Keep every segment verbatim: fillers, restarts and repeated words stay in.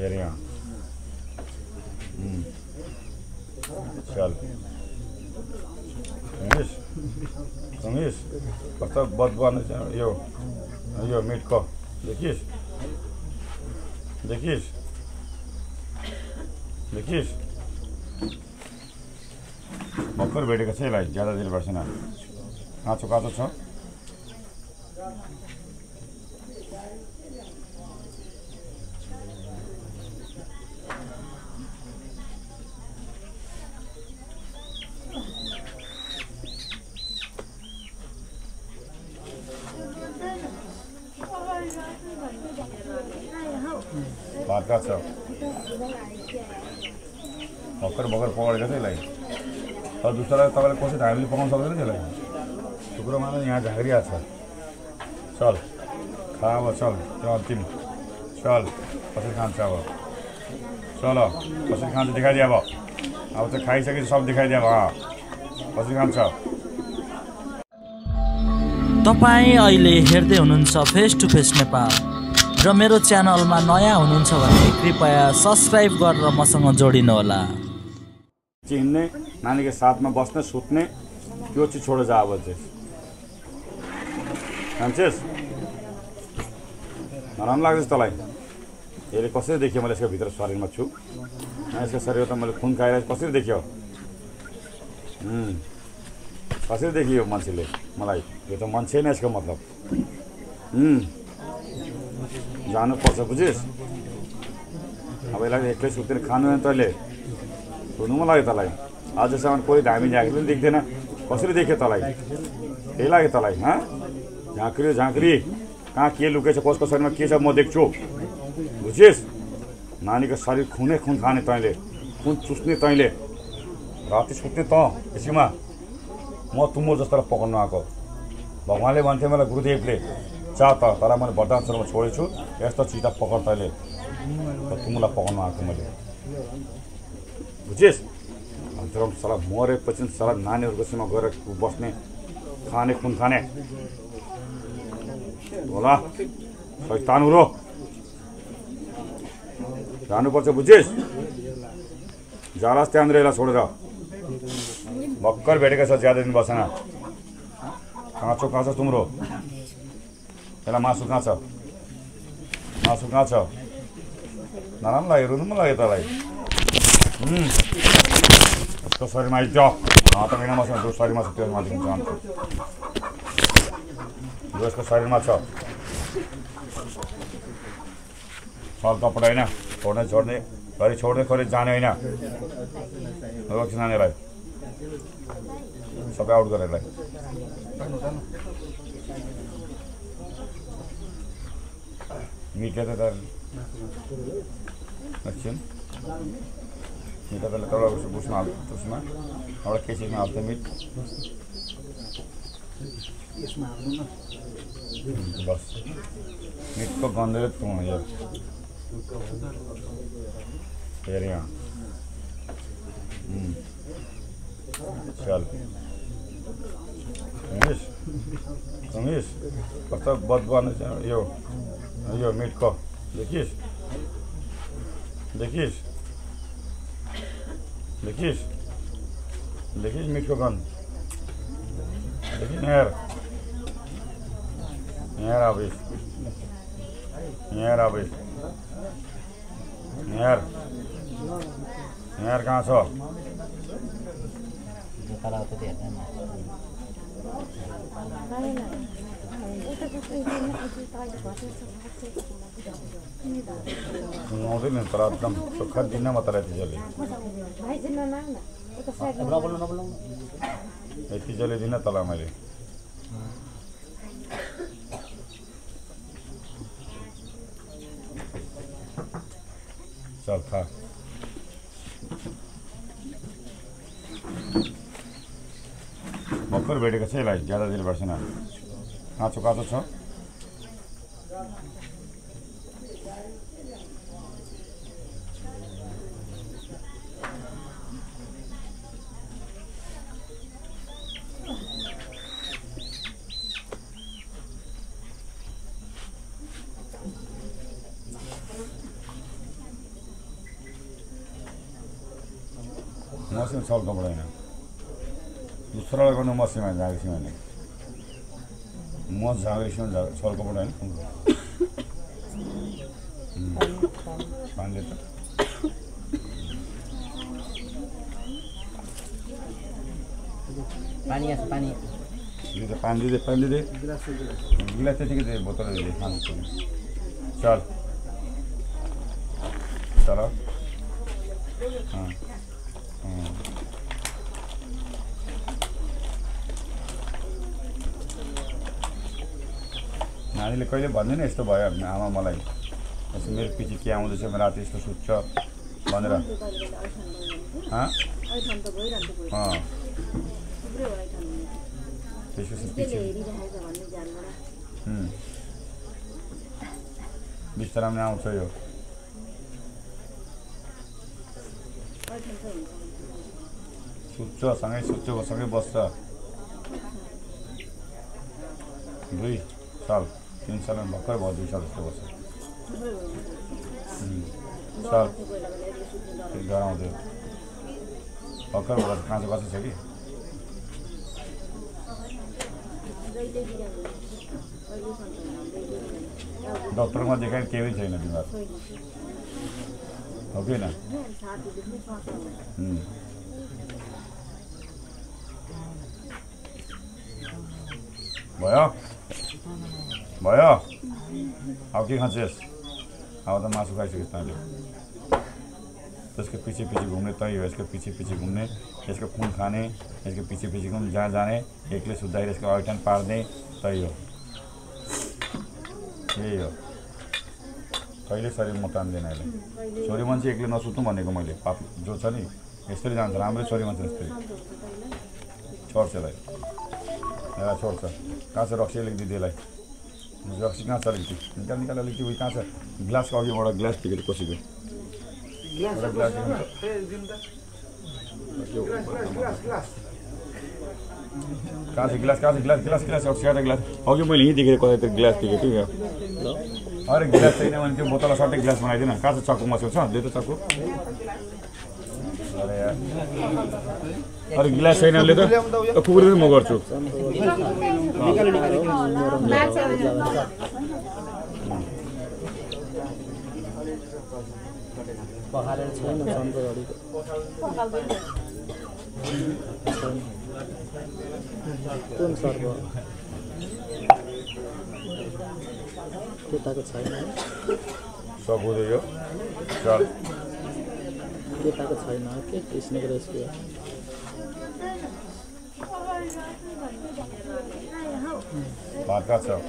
சரியா? ம் चल संगीश संगीश पता बहुत बात यो यो मीट को देखिस देखिस देखिस बक्कर बैठे कैसे लाए ज़्यादा देर बैठे ना हाँ चुका तो चुका बात का सब बक्कर बक्कर पकड़ कैसे लाए और दूसरा तब कौन से धागरी पकाउन सकते चला शुक्र माना यहाँ झागरी आ चल खा अब चल त्यो अंतिम चल कसरी खाँच अब चल कसरी खाँच दिखाई दिया अब अब तो खाई सके सब दिखाई दिया हाँ कसरी खाँच तपाईं अहिले हेर्दै हुनुहुन्छ फेस टू फेस नेपाल र मेरो च्यानलमा नयाँ हुनुहुन्छ भने कृपया सब्स्क्राइब गरेर मसँग जोडिनु होला। चिन्ने नानी के साथ में बस्ने सुत्ने त्यो चीज छोड़ जा अब नराम लगे तलाई ये कसरी देखिए मैं इसका भित्र शरीर में छु इसका शरीर तो मैं खून खाए कसरी देखियो कसरी देखियो मान्छेले मलाई ये तो मान्छे नहीं इसको मतलब जानु पर्छ बुझिस अब इस एक्लै सुतेर खानु तैले सुन मैं तलाई आजसम कोई धामी झाँक्री देख्दैन कसरी देखे तलाई के लगे तलाई हाँ झाँक्री झाँक्री कहाँ के लुके कस को शरीर में के म देख्छु बुझिस नानी को शरीर खुनै खुन खाने तैंले खुन चुस्ने तैंले रात सुत्ने त यसमा म तुमो जस्तो पकाउन आएको भगवानले भन्थे मलाई गुरुदेवले चा त तर मैले बर्दाश्तमा छोडेछु यस्तो चिज त पकड तैंले तुमलाई पकाउन आएको मैले बुझिस तर सला मरेपछि सला नानीहरुको सीमा गएर बस्ने खाने खुन खाने होला शैतानहरु जानुपर्छ बुझिस जालास्ते आन्द्रेला छोडेर भक्कर भेटेको छ ज्यादा दिन बसना काँचो काँचो तुम्रो एला मासु काँछ मासु काँछ नराम लाग्यो रुनु म लाग्यो तलाई तो शरीर में आइज हाँ तो मेरा मसला शरीर में छो मानी जो इसको शरीर में छल तपट होना छोड़ने छोड़ने घरी छोड़ने खोले जाने होना रोक्ष नानी सब आउट कर मीटे तो मीठा पहले तब उसमें उसमें हमारा के चीज में हालते मीट बस मीट को गंदे तुम यार फिर यहाँ चल संगीश संगीश पता बहुत बना यो यो मीट को देखिस देखिस देखिस देखिस मीठ को गंध देखिए यार यार अब यार अब यार यार कहाँ छो नहीं तर एकदम सुखद दिन मत रहती ये जल्दी दिन तला मैं चल खा भक्कर भेटे कैसे लाइक ज्यादा देर बैठे ना काँचो काँचो छ मौसम सॉल्व का पड़ेगा दूसरा लोगों ने मौसम में जागेश में नहीं मौसम जागेश में जाग सॉल्व का पड़ेगा पांडे तक पानी ऐसे पानी इधर पानी दे पानी दे गिलास ऐसे के दे बोतल दे हाँ चल चलो हाँ नानी ले कोई ले बंद नहीं इस्तो बाया अपने आमा मलाई ऐसे मेरे पीछे क्या हूँ जैसे मेरा आती इस्तो सूच्चा बंद रहा हाँ हाँ पीछे से पीछे हम्म बिस्तर हमने आउट हो गया सुच्चा संगे सुच्चा बसंगे बस्ता दो साल तीन साल में बकर बहुत दो साल इसके बसे साल ग्यारह होते बकर बहुत कहाँ से बसे सही डॉक्टर को देखा है केवल चाहिए ना बीमार ओके ना हम्म बाया बाया आपके कहाँ से आप तो मासूम कैसे कितना जो तो इसके पीछे पीछे घूमने तो ही है इसके पीछे पीछे घूमने इसके खून खाने इसके पीछे पीछे घूम जहाँ जाने एक ले सुधार इसके ऑयटन पार दे तो ही हो यही हो पहले सारे मकान देना है ले सॉरी मंचे एक ले ना सुतूं माने को माले पाप जो चली इस तरह जान राम रे सॉरी मंचे इस तरह छोड़ चला है मेरा छोड़ चल कहाँ से रॉक्सी लिख दी दे लाए रॉक्सी कहाँ से लिखी निकाल निकाल लिखी वही कहाँ से ग्लास का आगे बड़ा ग्लास टिके तो कोशिश कहाँ से ग्लास कहाँ से ग्लास ग्लास ग्लास और क्या था ग्लास आगे मैं यही दिख रहा है कोई ग्लास दिखे ठीक है अरे गिलास चाहिए ना उनके बोतल साथ एक गिलास बनाए थे ना कहाँ से चाकू मचे उस हाँ दे तो चाकू अरे यार अरे गिलास चाहिए ना ले तो कुबरी में मगर चुप तुम सारे केटा को छैन सब हो गयो चल केटा को छैन के कृष्ण गरे इसको बात का सब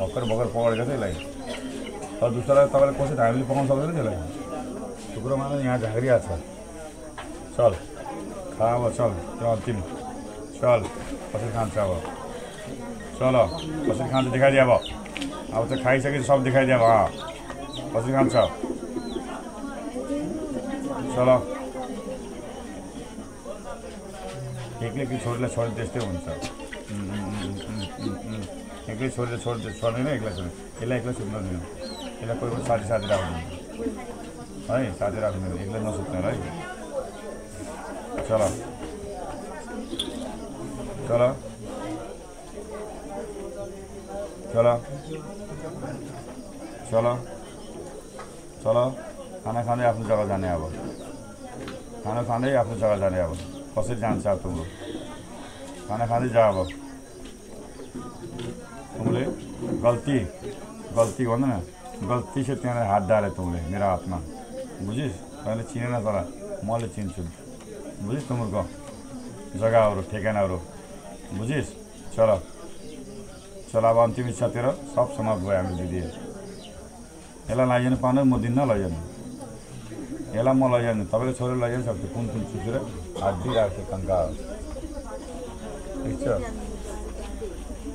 बकर बकर पकड़ गए लाई और दूसरा तबले कोसे धारले पकाउन सक्दैन नि लाई टुक्रो माने यहाँ झागरी आ छ चल खाव चल चल तिमी चल पछि खान्छ अब चलो पसली खान से दिखाई दिया अब अब तो खाई सके सब दिखाई दिया हाँ पसली खान साहब चलो एक ले कि छोड़ ले छोड़ देते हों साहब एक ले छोड़ ले छोड़ छोड़ने ना एक ले छोड़ने इला एक ले सुनना नहीं इला कोई कोई साथी साथी राख नहीं नहीं साथी राख नहीं एक ले ना सुनना नहीं चलो चलो चलो चलो चलो खाना खाने आपने जगह जाने अब खाना खाने आपने जगह जाने अब कसरी जान चाह तुम लोग खाना खाने जाओ अब तुमले गलती गलती बंद ना गलती से तेरे हाथ डाले तुमले मेरा हाथ में बुझे पहले चीने ना साला मॉल चीन चुन बुझे तुम लोग जगह और ठेका ना और बुझे चलो चला अब अंतिम इच्छा तेरा सब समाप्त गया हमें दीदी एला लाइजन पाने मोदी ना लाइजन एला मो लाइजन तबले छोरे लाइजन सब तो कौन तुम चुचरे आधी रात के कंगाल इच्छा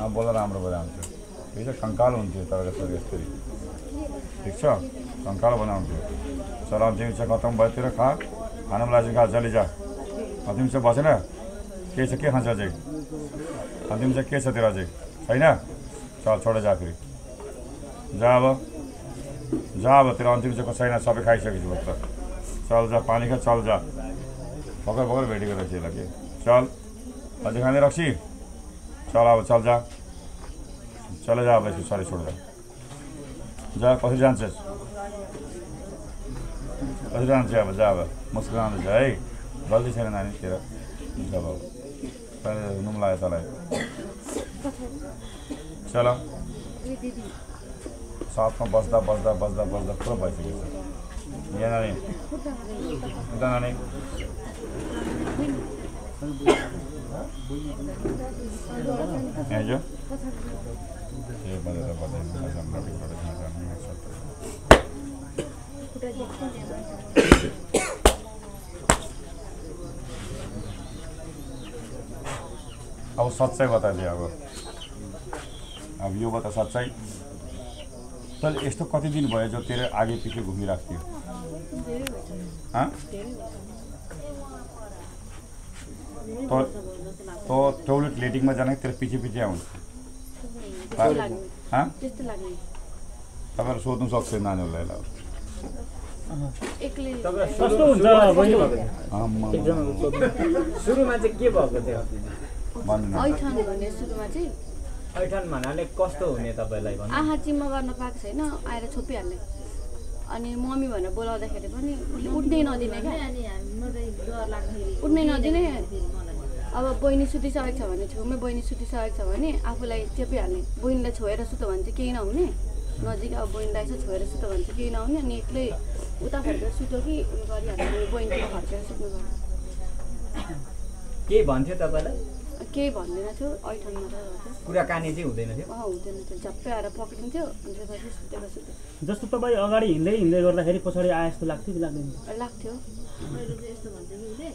हाँ बोला राम रो बोला हमसे इच्छा कंगाल उन्हें तबले छोरे स्त्री इच्छा कंगाल बनाऊं तो चला अंतिम इच्छा खत्म बाय तेरा खा खाने में लाइजन खा चली जा अंतिम इच्छा बचे ना कैसे क्या हाँ जाएगी अंतिम इच्छा कैसे तेरा जाएगी है ना चल छोड़े जा फिर जा अब जा अब तेरा अंतिम से कसैना सबै खाइसकेछु भत्ता चल जा पानी का, चल जा पकड़ पकड़ बेटी को रखिए लगे, चल अजय खाने रखी, चल अब चल जा, चले जा अब सारी छोड़ जा, जा कसरी जान से कसरी जान से अब जा, अब मुस्कुरान जा है गल्ती छैन नानी तेरा, जा बाबु पहिले नुम लायो तलाई, चल साथमा बस्दा बस्दा बस्दा बस्दा पुरा भइसकेको छ। यहाँ नानी उता नानी यहाँ जो ए बजेर बजेर हाम्रो टिकट गर्नु छ पुरा देख्छ। अब सच्चाई बता दिया, अब अब यो बता सच्चाई, चल यो कति दिन भयो जो तेरे आगे पीछे घुमिराख्थ्यो, तो तो टोइलेट लेटिंग में जाने तेरे पीछे पीछे आउँ तब सोध्नु सक्छ नानीलाई ल सुरुमा चाहिँ के भएको थियो ऐठन भन्ने सुरुमा चाहिँ ऐठन भन्नाले कस्तो हुने तपाईलाई भन्नु आहा जिम्मा गर्न पाएको छैन आएर छोपिहाल्ने अनि मम्मी भनेर बोलाउँदाखेरि पनि उठ्नै नदिने के अनि हामीलाई डर लाग्ने उठ्नै नदिने। अब बहिनी सुतिसकेको छ भने छेउमै बहिनी सुतिसकेको छ भने आफूलाई चेपिहाल्ने बहिनीलाई छोएर सुत्यो भने चाहिँ केही नहुने नजिक अब बहिनीलाई यसो छोएर सुत्यो भने चाहिँ केही नहुने अनि एक्लै उता फर्केर सुत्यो कि उनी गरिहाल्ने बहिनीतिर फर्केर सुत्नु भयो। के भन्थ्यो तपाईलाई केही भन्दैन थियो ऐठनमा त कुराकानी चाहिँ हुँदैन थियो हुँदैन थियो झप्पै आएर पक्रिन्थ्यो अनि त्यसपछि सुतेको सुत्यो। जस्तो तपाईँ अगाडि हिँड्दै हिँड्दै गर्दाखेरि पछाडि आए जस्तो लाग्थ्यो कि लाग्दैन लाग्थ्यो मैले चाहिँ यस्तो भन्थेँ उसले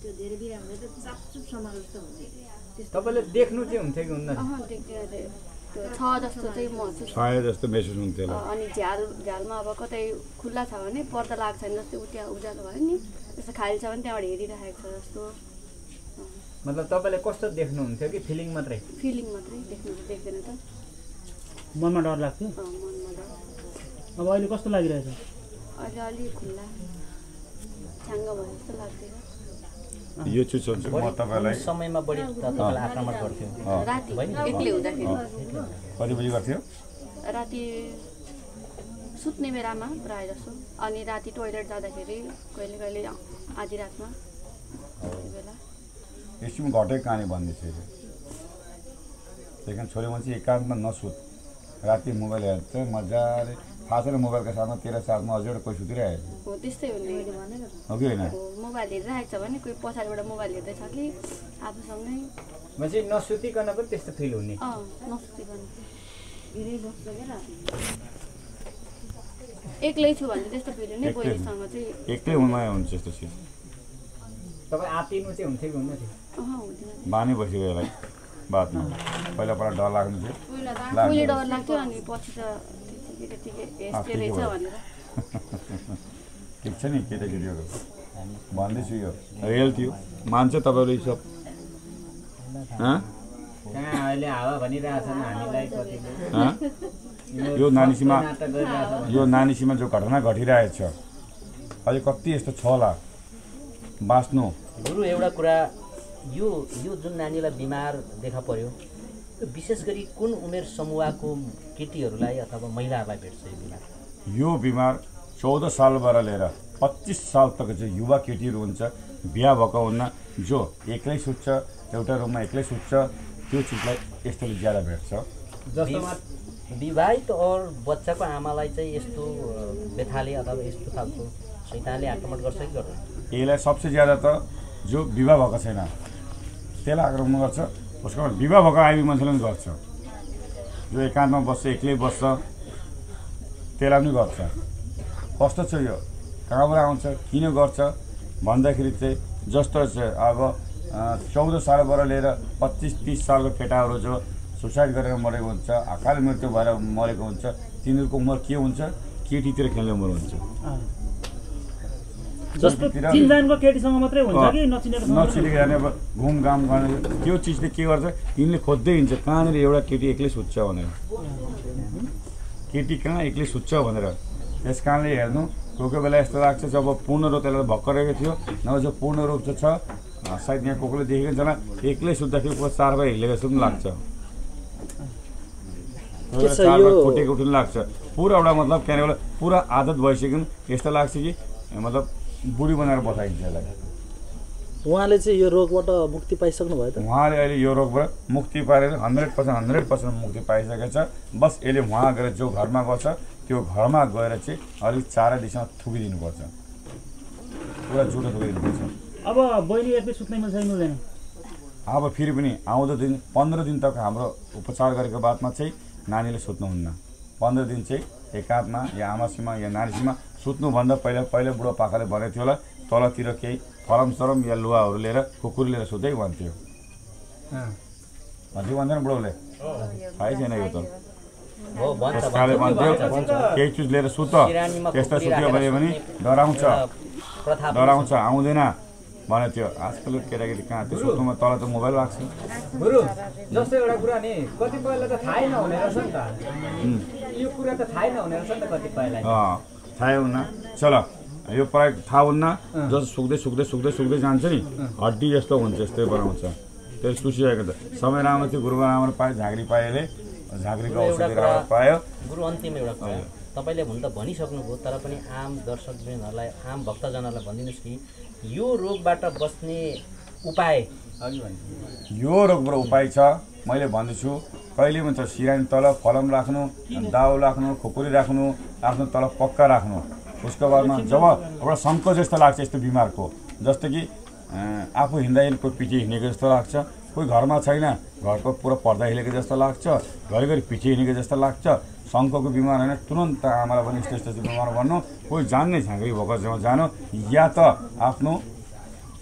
त्यो धेरै बिरामीले त चापचुप समालोचना हुन्थ्यो तपाईले देख्नु चाहिँ हुन्थ्यो कि हुन्न अह देख्दिन थिए त्यो छ जस्तो चाहिँ महसुस छाए जस्तो महसुस हुन्थ्यो अनि झ्याल झ्यालमा अब कतै खुल्ला छ भने पर्दा लाग्छ नि जस्तो उठ्या उज्यालो भयो नि त्यस्तो खाली छ भने त्यहाँबाट हेरिरहेको छ जस्तो। मतलब तपाईले कस्तो देख्नु हुन्थ्यो कि फिलिङ मात्रै फिलिङ मात्रै देख्नु देख्दैन त मनमा डर लाग्थ्यो अ मनमा डर। अब अहिले कस्तो लागिरहेछ अहिले अलि खुल्ला छांग भयो जस्तो लाग्दैन यो चुच हुन्छ म तपाईलाई समयमा बढी तपाईलाई आक्रमण गर्थ्यो राति एक्लै हुँदाखेरि कति बजे गर्थ्यो राति सुत्ने बेलामा प्राय जसो अनि राति टोयलेट जाँदाखेरि कहिले कहिले आधी रातमा त्यति बेला यसमा घटे कहानी भन्दै छ लेकिन छोरी मान्छे एकान्तमा नसुत राति मोबाइल हेर्छ मजाले फासेर मोबाइलका साथमा तेरा साथमा अझै एउटा कोही सुतिरहेको हो त्यस्तै हुने हो कि होइन मोबाइल हेरिरहेको छ भने कोही पछाडिबाट मोबाइल हेर्दैछ कि आफूसँगै मान्छे नसुतिकन पनि त्यस्तो फिल हुने अ नसुतिकन धेरै बस्छ के राति एक्लै छु भन्ने त्यस्तो फिल हुने बहिनीसँग चाहिँ एक्लै हुन माया हुन्छ त्यस्तो छ। तपाईँ आतिनु चाहिँ हुन्थ्यो कि हुन्न थियो बानी बस्यो यसलाई बादमा पहिला पहिला डर लाग्नु थियो पहिले डर लाग्थ्यो अनि पछि त त्यतिकै यस्तै रहेछ भनेर ठिक छ नि केटाकेटीहरू भन्दैछु यो रियल थियो मान्छ तपाईँले सब कहाँ अहिले हावा भनिरहेछन् हामीलाई कति यो नानीसीमा यो नानीसीमा जो घटना घटिरहेछ अहिले कति यस्तो छ होला बास्नु। गुरु एउटा कुरा यो यो जुन नानीलाई बिमार देखा पर्यो त्यो विशेष गरी कुन उमेर समूहको केटीहरूलाई अथवा महिलाहरूलाई भेट्छ यो बिमार? यो बिमार चौध सालबाट लिएर पच्चीस साल तक चाहिँ युवा केटीहरू हुन्छ बिहा भएको हुन्न जो एक्लै सुत्छ एउटा रुममा एक्लै सुत्छ त्यो चिजलाई यस्तोले ज्यादा भेट्छ। जसमा विवाहित और बच्चाको आमालाई चाहिँ यस्तो व्यथाले अथवा यस्तो खालको शैतानले आक्रमण गर्छ कि गर्दैन? यसलाई सबसे ज्यादा त जो विवाह भएको छैन त्यसलाई आक्रमण गर्छ उसको विवाह भएको आइबी मान्छेले पनि गर्छ जो एकान्तमा बस्छ एक्लै बस्छ त्यसलाई पनि गर्छ। कस्तो छ यो कहाँबाट आउँछ किन गर्छ भन्दाखेरि चाहिँ जस्तो चाहिँ अब चौध सालबाट लिएर पच्चिस तिस सालको केटाहरू जो सुसाइड गरेर मरेको हुन्छ अकाल मृत्यु भएर मरेको हुन्छ तिनीहरूको उमेर के हुन्छ केटीतिर खेल्ने उमेर हुन्छ। जस्तो चिनजानको केटीसँग मात्रै हुन्छ कि नचिनेकोसँग नचिनेको जाने अब घुमघाम गर्ने त्यो चिजले के गर्छ तिनले खोज्दै हिँड्छ कहाँनिर एउटा केटी एक्लै सुत्छ भनेर केटी कहाँ एक्लै सुत्छ भनेर इस कारणले हेर्नु कोही बेला यस्तो लाग्छ जब पूर्ण रूप त्यसले भक्करेको थियो नभए जो पूर्ण रूप छ सायद यहाँ कोकले देखेको जना एक्लै सुत्दाखेरि को चार बार हिलेको जस्तो लाग्छ फुटेको उठ्न लाग्छ पुरा एउटा मतलब के भन्छ पुरा आदत भइसक्यो यस्तो लाग्छ कि मतलब बुढी बनाएर बसाइन्छ यसलाई। उहाँले चाहिँ यो रोगबाट मुक्ति पाइसक्नु भयो त उहाँले अहिले यो रोगबाट मुक्ति पाएर हन्ड्रेड पर्सेन्ट हन्ड्रेड पर्सेन्ट मुक्ति पाइसकेको छ। बस यसले उहाँ गएर जो घरमा बस्छ त्यो घरमा गएर चाहिँ अलिक चारा दिशा थुकिदिनुपर्छ पुरा जुटो थुकिदिनुपर्छ। अब बहिनी एकै सुत्नैमा छैन हुँदैन अब फेरि पनि आउँदो दिन पन्ध्र दिन तक हाम्रो उपचार गरेको बादमा चाहिँ नानीले सुत्नुहुन्न पन्ध्र दिन चाहिँ एकातमा या आमासीमा या नानीसीमा सुत्नुभन्दा पहिला पहिला बुढो पाखाले भनेको थियो होला तलतिर केही फरम सरम या लुवाहरू लिएर कुकुर लिएर सुत्दै भन्थ्यो भन्थ्यो भन्दैन बुढोले थाहै छैन यो त केही चिज लिएर सुत त्यस्तो सुत्यो भने डराउँछ डराउँछ आउँदैन भने त्यो आजकल केटाकेटी कहाँ त्यो सुत्नुमा तल त मोबाइल लाग्छ। गुरु जस्तो एउटा कुरा नि कतिपयलाई त थाहै नहुने रहेछ नि त यो कुरा त थाहै नहुने रहेछ नि त कतिपयलाई अँ थाहै हुन्न चल यो प्रायः थाहा हुन्न जस्तो सुक्दै सुक्दै सुक्दै सुक्दै जान्छ नि हड्डी जस्तो हुन्छ यस्तै बनाउँछ त्यो सुसिरहेको त समय राम्रो थियो गुरुमा राम्रो पायो झाँक्री पाएले झाँक्रीको औषधि राम्रो पायो। गुरु अन्तिम एउटा कुरा तपाईले भन्न त भनिसक्नुभयो तर पनि आम दर्शकजनहरूलाई आम भक्तजनहरूलाई भनिदिनुस् कि यो रोगबाट बस्ने उपाय यो रोगबाट उपाय छ मैले भन्दैछु कहिले पनि सिरानी तल फलम राख्नु दाउ राख्नु खुकुरी राख्नु आफ्नो तल पक्का राख्नु। उसको बादमा जब एउटा सङ्कोच जस्तो लाग्छ यस्तो बिमारको जस्तो कि आफू हिँड्दाखेरि कोही पिठी हिँडेको जस्तो लाग्छ कोही घरमा छैन घरको पुरा पर्दा हिँडेको जस्तो लाग्छ घरिघरि पिठी हिँडेको जस्तो लाग्छ सङ्कोचको बिमार होइन तुरन्त आमालाई पनि यस्तो यस्तो बिमार भन्नु कोही जान्ने झाँक्री भएको जब जानु या त आफ्नो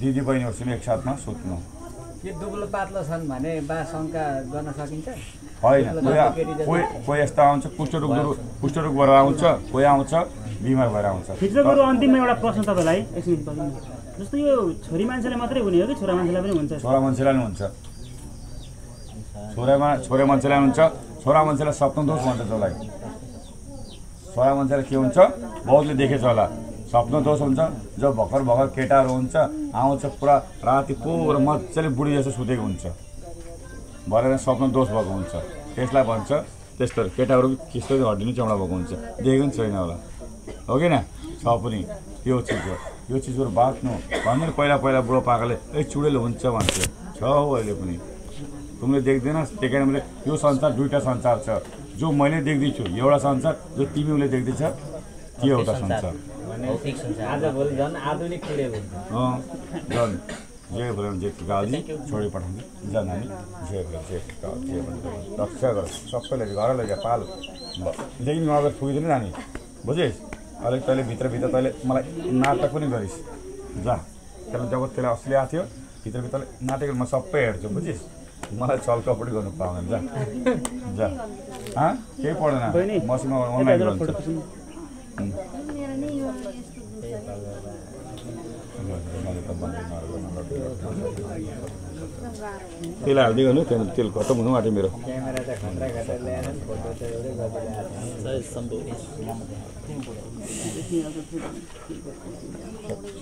दिदी बहिनीहरूसँग एकसाथमा सुत्नु। के दुब्लो पातलो छन् भने बा शङ्का गर्न सकिन्छ होइन कोही कोही यस्तो आउँछ कुष्ठरोग कुष्ठरोग भएर आउँछ कोही आउँछ बिमार भएर आउँछ। हिजोको अन्तिममा एउटा प्रश्न तपाईँलाई एक मिनट जस्तो यो छोरी मान्छेले मात्रै हुने हो कि छोरा मान्छेलाई पनि हुन्छ छोरा मान्छेलाई पनि हुन्छ छोरामा छोरा मान्छेलाई हुन्छ छोरा मान्छेलाई सपना दोष भन्छ जसलाई छोरा मान्छेलाई के हुन्छ बहुतले देखेछ होला सपना दोष हुन्छ जब भर्खर भर्खर केटाहरू हुन्छ आउँछ पुरा राति पुरा मजाले बुढी जस्तो सुतेको हुन्छ भरेर सपना दोष भएको हुन्छ त्यसलाई भन्छ त्यस्तो केटाहरू त्यस्तो हड्डी नै चौडा भएको हुन्छ देखेको पनि छैन होला हो कि न छ पनि त्यो चिज हो यो चिजहरू बाँच्नु भनेर पहिला पहिला बुढो पाकाले ए चुडेल हुन्छ भन्थ्यो छ हो अहिले पनि तिमीले देख्दैनस् त्यही कारण मैले यो संसार दुईवटा संसार छ जो मैले देख्दैछु एउटा संसार जो तिमीले देख्दैछ त्यो एउटा संसार जय भोले जय काली छोडी पठाउँदै जान हामी जय भोले जय काली जय भोले रक्षा गर सबैले घर लैजा पाल लेकिन नगर पुगिदिनु नानी बुझिस् अलिक तैँले भित्रभित्र तैँले मलाई नाटक पनि गरिस् जा त्यसलाई जब त्यसलाई असली आएको थियो भित्रभित्र नाटक म सबै हेर्छु बुझिस् मलाई छलकपटी गर्नु पाउँदैन जा जा हाँ केही पढ्दैन मसँग अनलाइन गर्छ तेल हाल्दै गर्नु त्यहाँदेखि तेल खत्तम हुनु आँट्यो मेरो